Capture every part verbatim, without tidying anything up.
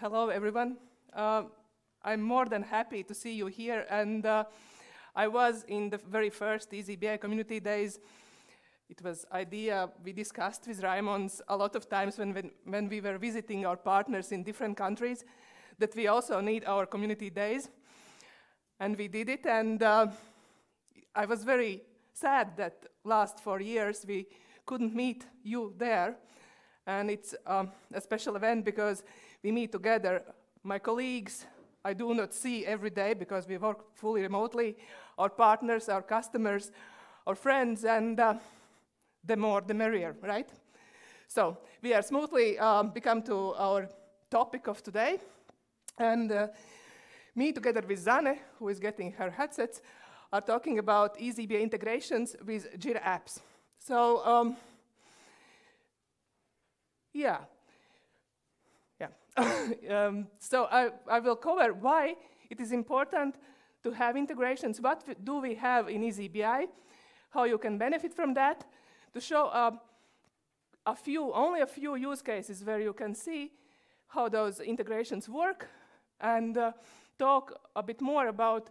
Hello, everyone. Uh, I'm more than happy to see you here. And uh, I was in the very first eazyBI community days. It was an idea we discussed with Raimonds a lot of times when, when, when we were visiting our partners in different countries, that we also need our community days. And we did it. And uh, I was very sad that last four years we couldn't meet you there. And it's um, a special event because we meet together. My colleagues I do not see every day because we work fully remotely, our partners, our customers, our friends, and uh, the more the merrier, right? So we are smoothly um, become to our topic of today. And uh, me together with Zane, who is getting her headsets, are talking about eazyBI integrations with Jira apps. So, um, yeah. um, so I, I will cover why it is important to have integrations, what do we have in eazyBI, how you can benefit from that, to show uh, a few, only a few use cases where you can see how those integrations work, and uh, talk a bit more about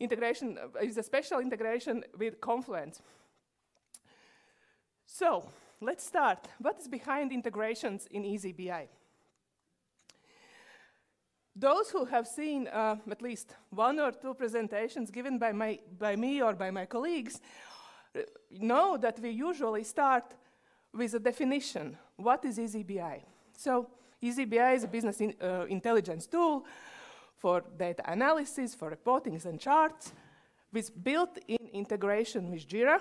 integration, uh, is a special integration with Confluence. So let's start. What is behind integrations in eazyBI? Those who have seen uh, at least one or two presentations given by, my, by me or by my colleagues know that we usually start with a definition. What is eazyBI? So eazyBI is a business in, uh, intelligence tool for data analysis, for reportings and charts, with built-in integration with Jira,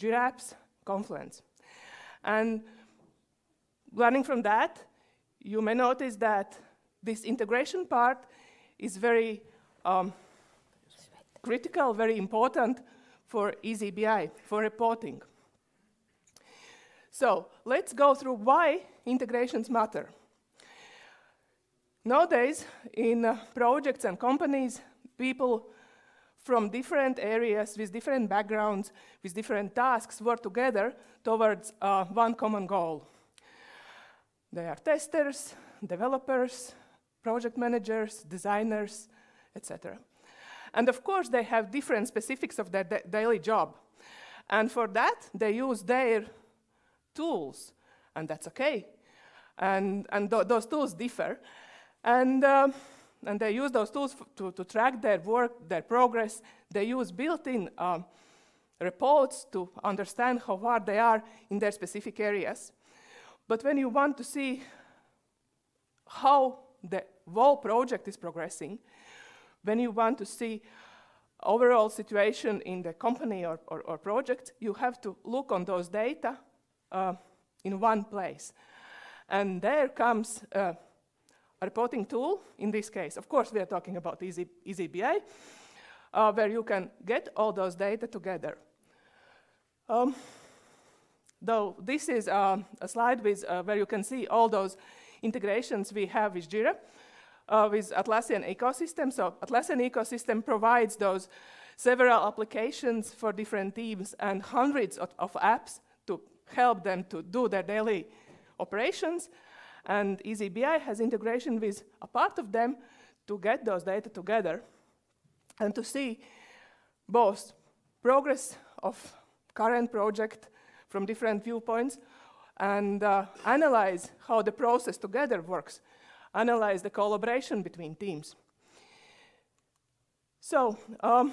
Jira apps, Confluence. And learning from that, you may notice that this integration part is very um, critical, very important for eazyBI, for reporting. So let's go through why integrations matter. Nowadays, in uh, projects and companies, people from different areas, with different backgrounds, with different tasks, work together towards uh, one common goal. They are testers, developers, project managers, designers, et cetera. And of course, they have different specifics of their da daily job. And for that, they use their tools, and that's okay. And, and th those tools differ. And, um, and they use those tools to, to track their work, their progress. They use built-in um, reports to understand how far they are in their specific areas. But when you want to see how the whole project is progressing, when you want to see overall situation in the company or, or, or project, you have to look on those data uh, in one place. And there comes uh, a reporting tool, in this case. Of course, we are talking about eazy, eazyBI, uh, where you can get all those data together. Um, though this is uh, a slide with, uh, where you can see all those integrations we have with Jira, uh, with Atlassian ecosystem. So Atlassian ecosystem provides those several applications for different teams and hundreds of, of apps to help them to do their daily operations. And eazyBI has integration with a part of them to get those data together and to see both progress of current project from different viewpoints, and uh, analyze how the process together works, analyze the collaboration between teams. So um,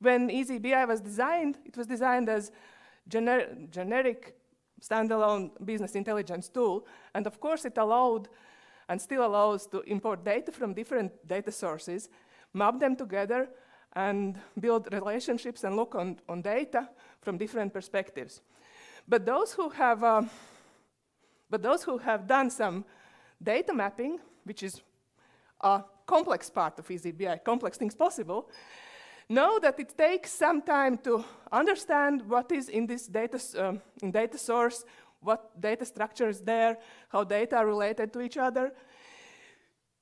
when eazyBI was designed, it was designed as gener generic standalone business intelligence tool, and of course it allowed and still allows to import data from different data sources, map them together, and build relationships and look on, on data from different perspectives. But those who have, uh, but those who have done some data mapping, which is a complex part of eazyBI, complex things possible, know that it takes some time to understand what is in this data, um, in data source, what data structure is there, how data are related to each other,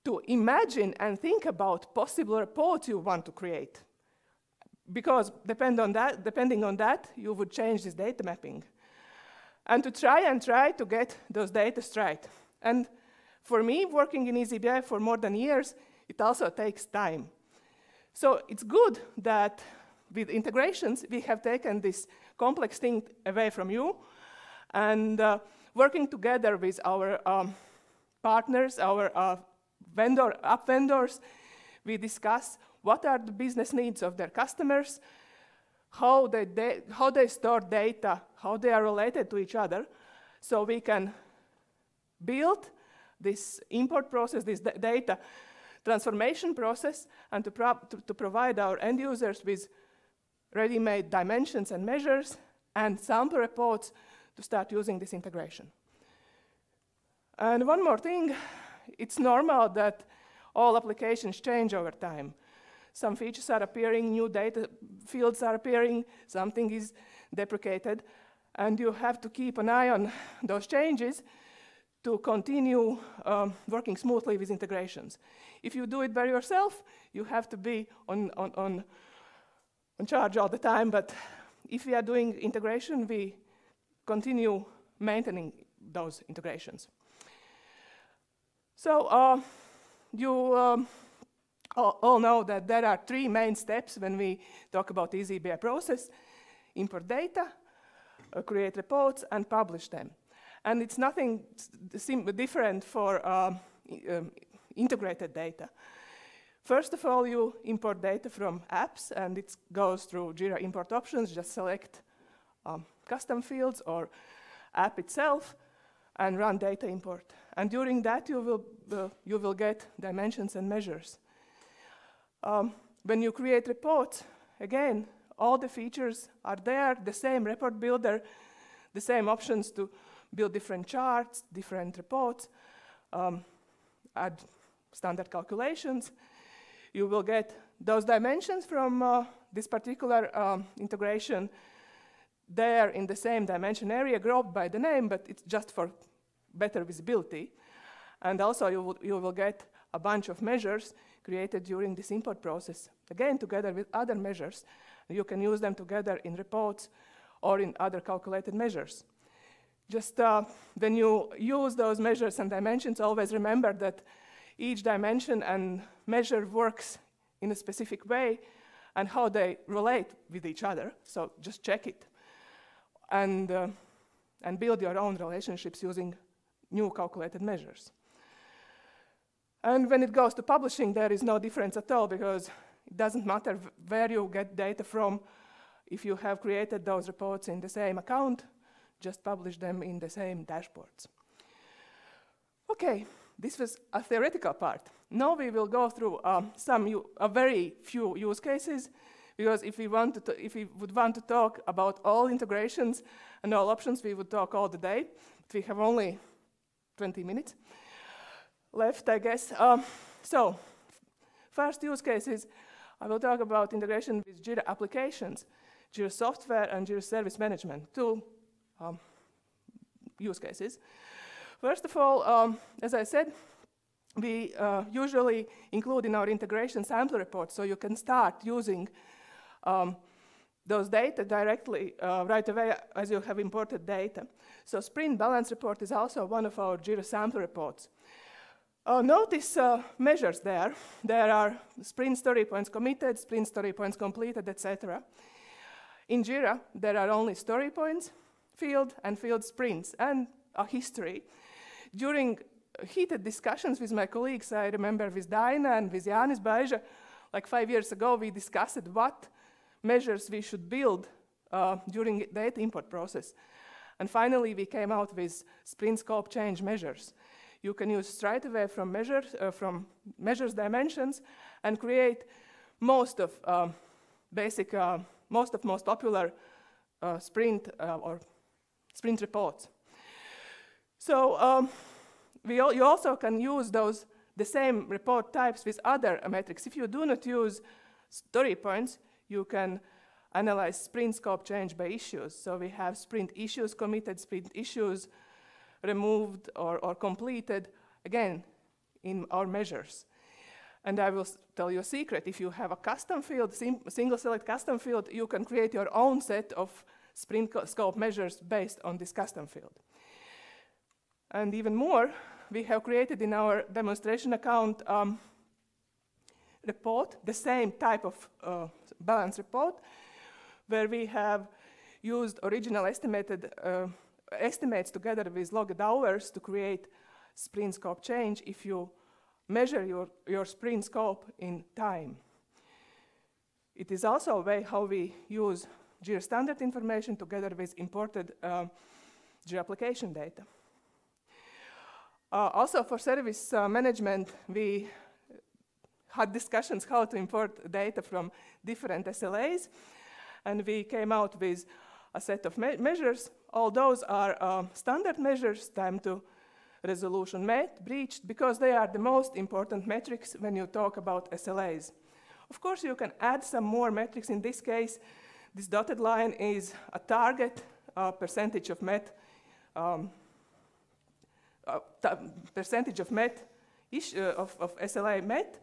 to imagine and think about possible reports you want to create. Because depend on that, depending on that, you would change this data mapping. And to try and try to get those data right. And For me, working in eazyBI for more than years, it also takes time. So it's good that with integrations, we have taken this complex thing away from you, and uh, working together with our um, partners, our uh, vendor, app vendors, we discuss what are the business needs of their customers, how they, they, how they store data, how they are related to each other, so we can build this import process, this data transformation process, and to, pro to, to provide our end users with ready-made dimensions and measures and sample reports to start using this integration. And one more thing, it's normal that all applications change over time. Some features are appearing, new data fields are appearing, something is deprecated, and you have to keep an eye on those changes to continue um, working smoothly with integrations. If you do it by yourself, you have to be on, on, on, on charge all the time, but if we are doing integration, we continue maintaining those integrations. So uh, you um, all, all know that there are three main steps when we talk about eazyBI process: import data, uh, create reports, and publish them. And it's nothing different for um, um, integrated data. First of all, you import data from apps, and it goes through Jira import options. Just select um, custom fields or app itself and run data import. And during that, you will, uh, you will get dimensions and measures. Um, when you create reports, again, all the features are there, the same report builder, the same options to build different charts, different reports, um, add standard calculations. You will get those dimensions from uh, this particular um, integration there in the same dimension area, grouped by the name, but it's just for better visibility. And also you will, you will get a bunch of measures created during this import process, again, together with other measures. You can use them together in reports or in other calculated measures. Just uh, when you use those measures and dimensions, always remember that each dimension and measure works in a specific way and how they relate with each other. So just check it and, uh, and build your own relationships using new calculated measures. And when it goes to publishing, there is no difference at all, because it doesn't matter where you get data from. If you have created those reports in the same account, just publish them in the same dashboards. Okay, this was a theoretical part. Now we will go through um, some, a very few use cases, because if we want to, if we would want to talk about all integrations and all options, we would talk all the day. But we have only twenty minutes left, I guess. Um, so, first use cases, I will talk about integration with Jira applications, Jira software, and Jira service management. Two Um, use cases. First of all, um, as I said, we uh, usually include in our integration sample reports, so you can start using um, those data directly uh, right away as you have imported data. So sprint balance report is also one of our Jira sample reports. Uh, notice uh, measures there. There are sprint story points committed, sprint story points completed, et cetera. In Jira, there are only story points, field and field sprints, and a history. During heated discussions with my colleagues, I remember with Daina and with Janis Baeje, like five years ago, we discussed what measures we should build uh, during the data import process. And finally, we came out with sprint scope change measures. You can use straight away from measures, uh, from measures dimensions, and create most of uh, basic, uh, most of most popular uh, sprint uh, or sprint reports. So um, we all, you also can use those the same report types with other uh, metrics. If you do not use story points, you can analyze sprint scope change by issues. So we have sprint issues committed, sprint issues removed or, or completed, again, in our measures. And I will tell you a secret. If you have a custom field, sim single select custom field, you can create your own set of sprint scope measures based on this custom field. And even more, we have created in our demonstration account um, report, the same type of uh, balance report, where we have used original estimated uh, estimates together with logged hours to create sprint scope change if you measure your, your sprint scope in time. It is also a way how we use Jira standard information together with imported uh, Jira application data. Uh, also for service uh, management, we had discussions how to import data from different S L As, and we came out with a set of me measures. All those are uh, standard measures, time to resolution met, breached, because they are the most important metrics when you talk about S L As. Of course, you can add some more metrics. In this case, this dotted line is a target uh, percentage of met um, uh, percentage of met ish, uh, of, of S L A met,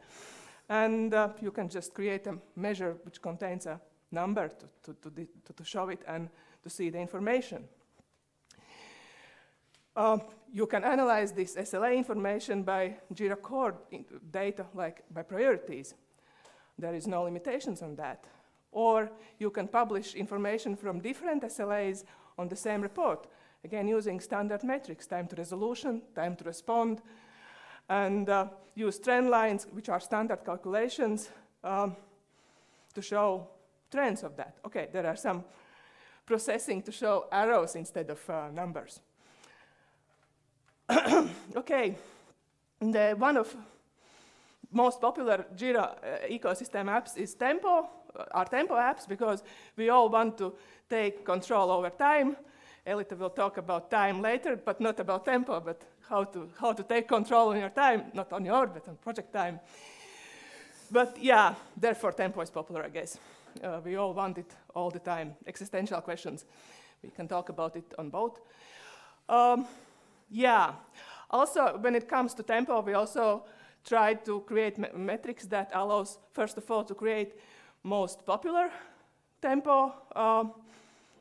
and uh, you can just create a measure which contains a number to, to, to, to, to show it and to see the information. Uh, you can analyze this S L A information by Jira core data, like by priorities. There is no limitations on that. Or you can publish information from different S L As on the same report, again using standard metrics, time to resolution, time to respond, and uh, use trend lines, which are standard calculations, um, to show trends of that. Okay, there are some processing to show arrows instead of uh, numbers. Okay, the one of most popular Jira uh, ecosystem apps is Tempo, uh, our Tempo apps, because we all want to take control over time. Elita will talk about time later, but not about Tempo, but how to, how to take control on your time, not on your, but on project time. But yeah, therefore Tempo is popular, I guess. Uh, we all want it all the time. Existential questions. We can talk about it on both. Um, yeah, also when it comes to Tempo, we also try to create me metrics that allows, first of all, to create most popular Tempo um,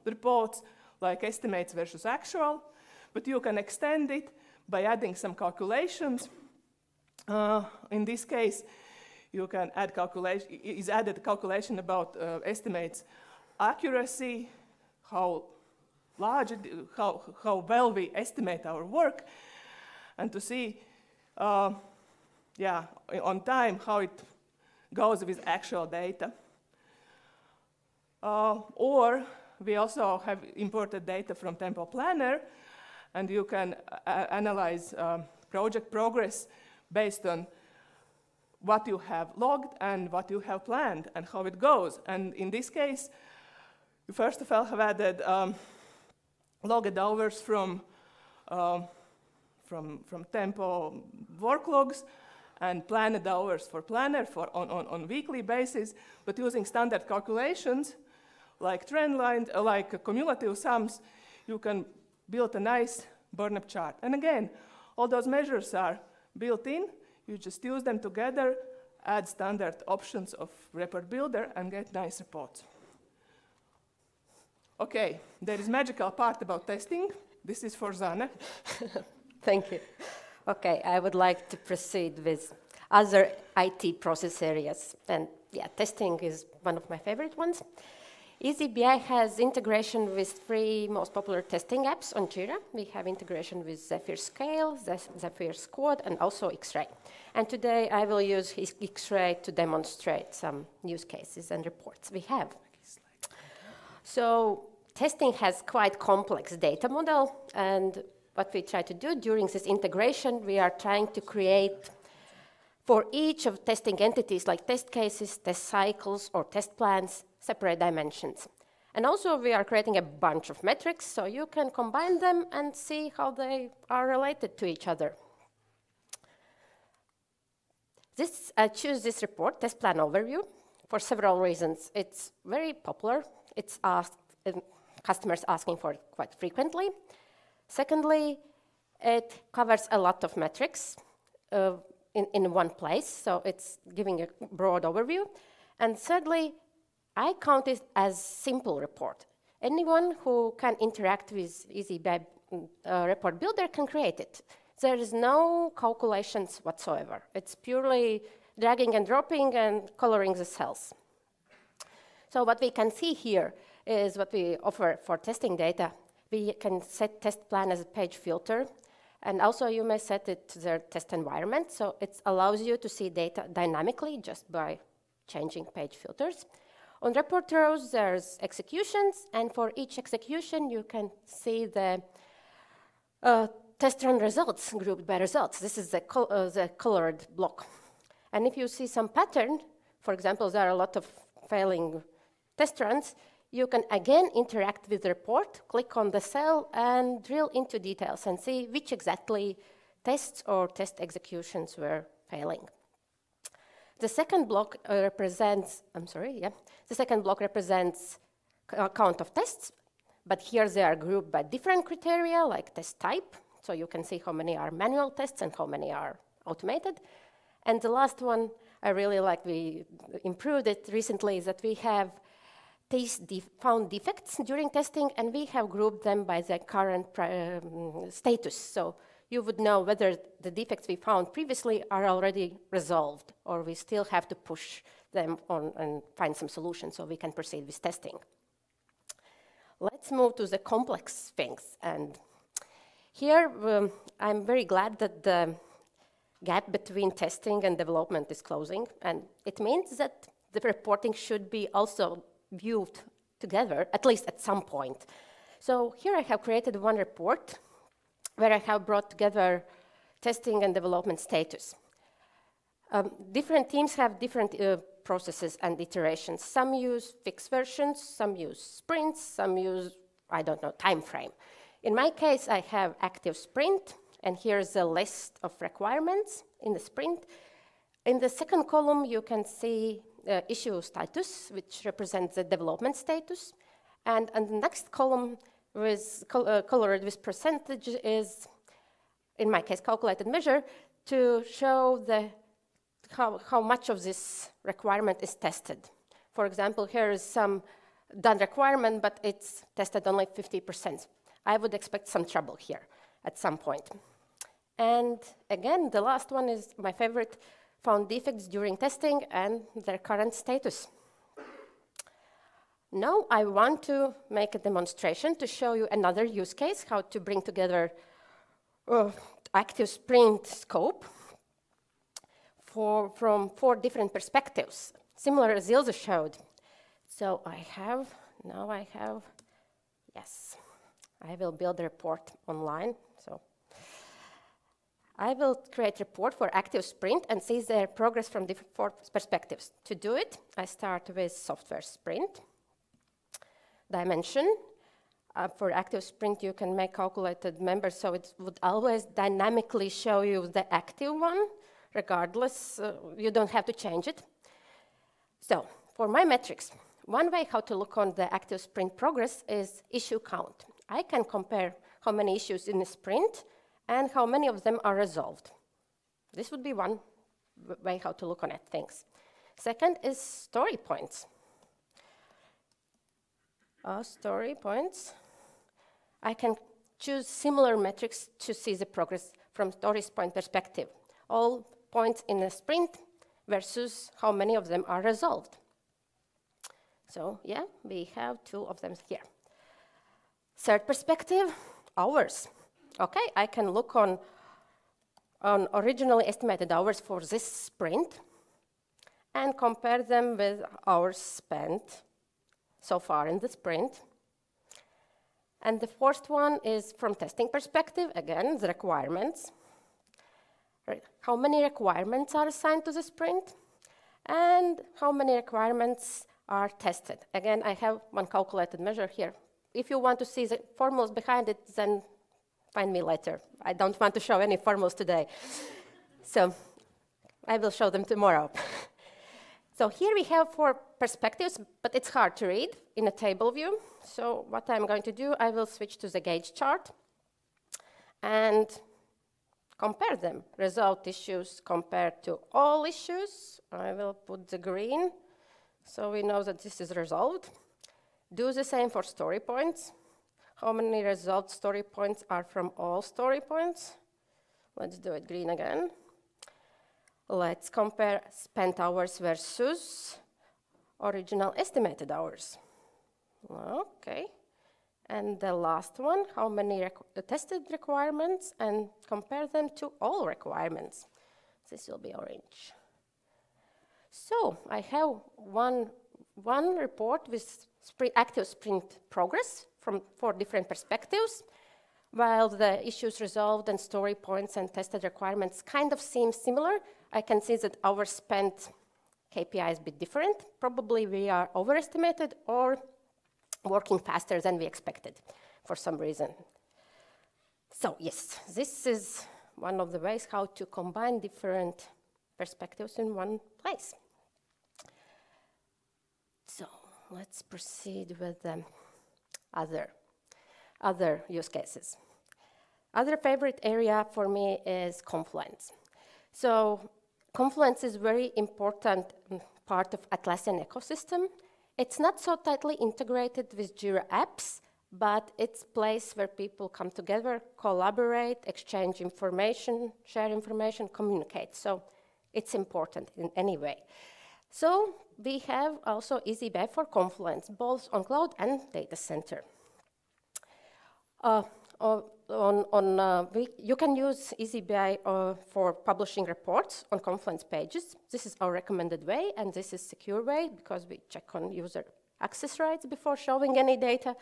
reports, like estimates versus actual, but you can extend it by adding some calculations. Uh, in this case, you can add calculation, is added calculation about uh, estimates accuracy, how large, it, how, how well we estimate our work, and to see, uh, yeah, on time, how it goes with actual data. Uh, or we also have imported data from Tempo Planner, and you can uh, analyze um, project progress based on what you have logged and what you have planned and how it goes. And in this case, you first of all have added um, logged hours from, um, from, from Tempo work logs and planned hours for Planner for on, on, on weekly basis, but using standard calculations like trend lines, uh, like cumulative sums, you can build a nice burn-up chart. And again, all those measures are built in. You just use them together, add standard options of report builder, and get nice reports. Okay, there is magical part about testing. This is for Zane. Thank you. Okay, I would like to proceed with other I T process areas. And yeah, testing is one of my favorite ones. eazyBI has integration with three most popular testing apps on Jira. We have integration with Zephyr Scale, Zephyr Squad, and also X-Ray. And today I will use X-Ray to demonstrate some use cases and reports we have. So testing has quite complex data model, and what we try to do during this integration, we are trying to create for each of testing entities like test cases, test cycles, or test plans, separate dimensions. And also we are creating a bunch of metrics, so you can combine them and see how they are related to each other. This, I choose this report, Test Plan Overview, for several reasons. It's very popular. It's asked, um, customers asking for it quite frequently. Secondly, it covers a lot of metrics uh, in, in one place, so it's giving a broad overview. And thirdly, I count it as simple report. Anyone who can interact with eazyBI uh, report builder can create it. There is no calculations whatsoever. It's purely dragging and dropping and coloring the cells. So what we can see here is what we offer for testing data. We can set test plan as a page filter. And also you may set it to their test environment. So it allows you to see data dynamically just by changing page filters. On report rows, there's executions. And for each execution, you can see the uh, test run results grouped by results. This is the, col uh, the colored block. And if you see some pattern, for example, there are a lot of failing test runs, you can again interact with the report, click on the cell, and drill into details and see which exactly tests or test executions were failing. The second block uh, represents, I'm sorry, yeah, the second block represents a count of tests, but here they are grouped by different criteria like test type, so you can see how many are manual tests and how many are automated. And the last one I really like, we improved it recently, is that we have found defects during testing, and we have grouped them by their current um, status. So you would know whether the defects we found previously are already resolved, or we still have to push them on and find some solution so we can proceed with testing. Let's move to the complex things. And here, um, I'm very glad that the gap between testing and development is closing, and it means that the reporting should be also viewed together, at least at some point. So here I have created one report where I have brought together testing and development status. Um, different teams have different uh, processes and iterations. Some use fixed versions, some use sprints, some use, I don't know, time frame. In my case, I have active sprint, and here's a list of requirements in the sprint. In the second column, you can see the uh, issue status, which represents the development status. And, and the next column, with col uh, colored with percentage, is, in my case, calculated measure, to show the, how, how much of this requirement is tested. For example, here is some done requirement, but it's tested only fifty percent. I would expect some trouble here at some point. And again, the last one is my favorite, found defects during testing and their current status. Now I want to make a demonstration to show you another use case, how to bring together uh, active sprint scope for, from four different perspectives, similar as Ilze showed. So I have, now I have, yes, I will build a report online. So I will create a report for active sprint and see their progress from different perspectives. To do it, I start with software sprint dimension. Uh, for active sprint, you can make calculated members, so it would always dynamically show you the active one, regardless, uh, you don't have to change it. So for my metrics, one way how to look on the active sprint progress is issue count. I can compare how many issues in a sprint and how many of them are resolved. This would be one way how to look on at things. Second is story points. Uh, story points. I can choose similar metrics to see the progress from story point perspective. All points in a sprint versus how many of them are resolved. So yeah, we have two of them here. Third perspective, hours. OK, I can look on, on originally estimated hours for this sprint and compare them with hours spent so far in the sprint. And the fourth one is from testing perspective, again, the requirements. How many requirements are assigned to the sprint and how many requirements are tested. Again, I have one calculated measure here. If you want to see the formulas behind it, then find me later. I don't want to show any formulas today. So I will show them tomorrow. So here we have four perspectives, but it's hard to read in a table view. So what I'm going to do, I will switch to the gauge chart and compare them. Resolved issues compared to all issues. I will put the green so we know that this is resolved. Do the same for story points. How many result story points are from all story points? Let's do it green again. Let's compare spent hours versus original estimated hours. Okay. And the last one, how many requ- tested requirements, and compare them to all requirements. This will be orange. So I have one, one report with sprint, active sprint progress from four different perspectives, while the issues resolved and story points and tested requirements kind of seem similar. I can see that hours spent K P I is a bit different. Probably we are overestimated or working faster than we expected for some reason. So yes, this is one of the ways how to combine different perspectives in one place. So let's proceed with the other, other use cases. Other favorite area for me is Confluence. So Confluence is very important part of Atlassian ecosystem. It's not so tightly integrated with Jira apps, but it's a place where people come together, collaborate, exchange information, share information, communicate. So it's important in any way. So we have also eazyBI for Confluence, both on cloud and data center. Uh, on, on, uh, we, you can use eazyBI uh, for publishing reports on Confluence pages. This is our recommended way, and this is secure way because we check on user access rights before showing any data.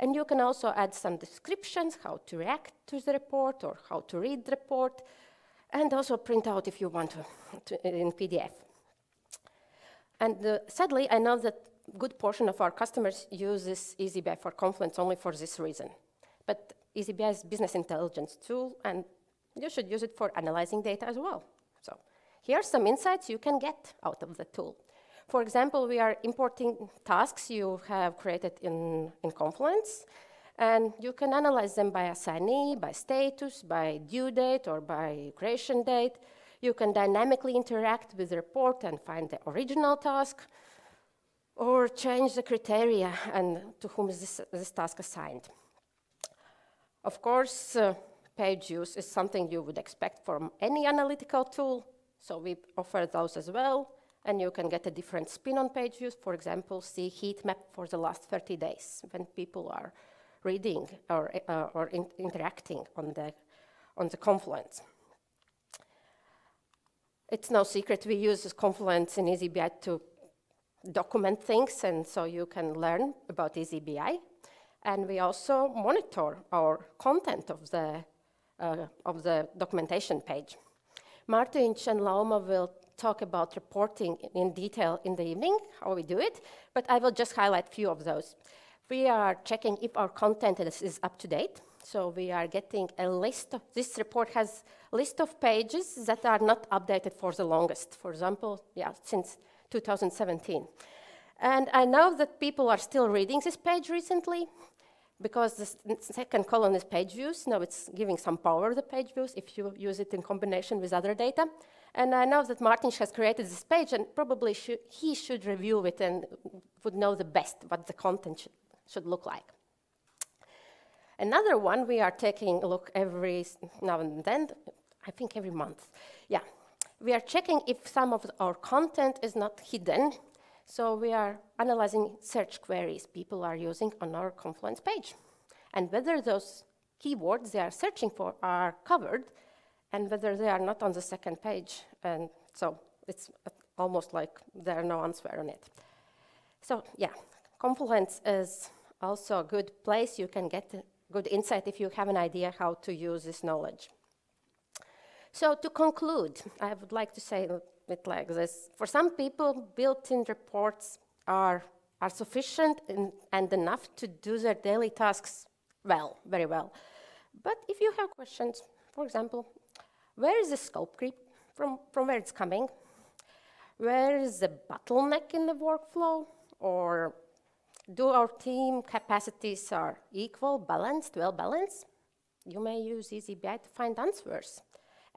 And you can also add some descriptions, how to react to the report or how to read the report, and also print out if you want to, to in P D F. And uh, sadly, I know that a good portion of our customers uses eazyBI for Confluence only for this reason. But eazyBI is a business intelligence tool, and you should use it for analyzing data as well. So here are some insights you can get out of the tool. For example, we are importing tasks you have created in, in Confluence, and you can analyze them by assignee, by status, by due date, or by creation date. You can dynamically interact with the report and find the original task, or change the criteria and to whom is this, this task assigned. Of course, uh, page use is something you would expect from any analytical tool, so we offer those as well, and you can get a different spin on page use. For example, see heat map for the last thirty days when people are reading or, uh, or in interacting on the, on the Confluence. It's no secret we use Confluence in eazyBI to document things, and so you can learn about eazyBI. And we also monitor our content of the, uh, of the documentation page. Martinsch and Laoma will talk about reporting in detail in the evening, how we do it, but I will just highlight a few of those. We are checking if our content is, is up to date. So we are getting a list of, this report has a list of pages that are not updated for the longest. For example, yeah, since two thousand seventeen. And I know that people are still reading this page recently because the second column is page views. Now it's giving some power to the page views if you use it in combination with other data. And I know that Martinsch has created this page, and probably sh he should review it and would know the best what the content sh should look like. Another one, we are taking a look every now and then, I think every month. Yeah, we are checking if some of our content is not hidden. So we are analyzing search queries people are using on our Confluence page, and whether those keywords they are searching for are covered, and whether they are not on the second page. And so it's almost like there are no answer on it. So yeah, Confluence is also a good place. You can get good insight if you have an idea how to use this knowledge. So to conclude, I would like to say it like this. For some people, built-in reports are, are sufficient in, and enough to do their daily tasks well, very well. But if you have questions, for example, where is the scope creep from, from where it's coming? Where is the bottleneck in the workflow? Or do our team capacities are equal, balanced, well-balanced? You may use eazyBI to find answers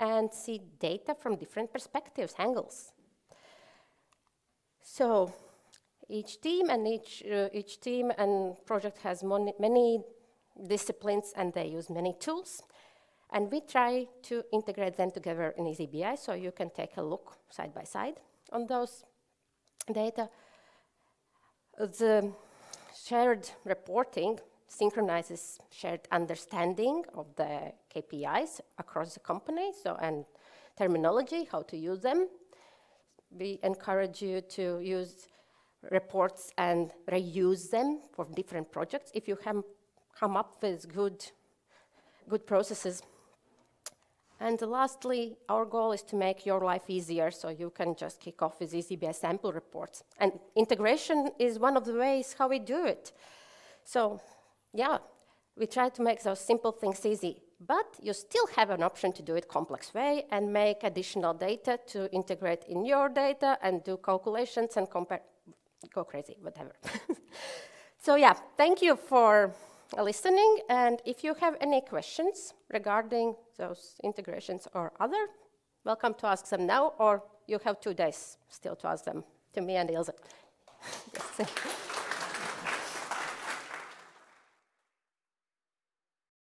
and see data from different perspectives, angles. So each team and each, uh, each team and project has many disciplines, and they use many tools. And we try to integrate them together in eazyBI, so you can take a look side by side on those data. The shared reporting synchronizes shared understanding of the K P Is across the company, so and terminology, how to use them. We encourage you to use reports and reuse them for different projects. If you have come up with good, good processes. And lastly, our goal is to make your life easier, so you can just kick off with eazyBI sample reports. And integration is one of the ways how we do it. So yeah, we try to make those simple things easy, but you still have an option to do it complex way and make additional data to integrate in your data and do calculations and compare, go crazy, whatever. So yeah, thank you for listening, and if you have any questions regarding those integrations or other, welcome to ask them now, or you have two days still to ask them to me and Ilze. Yes.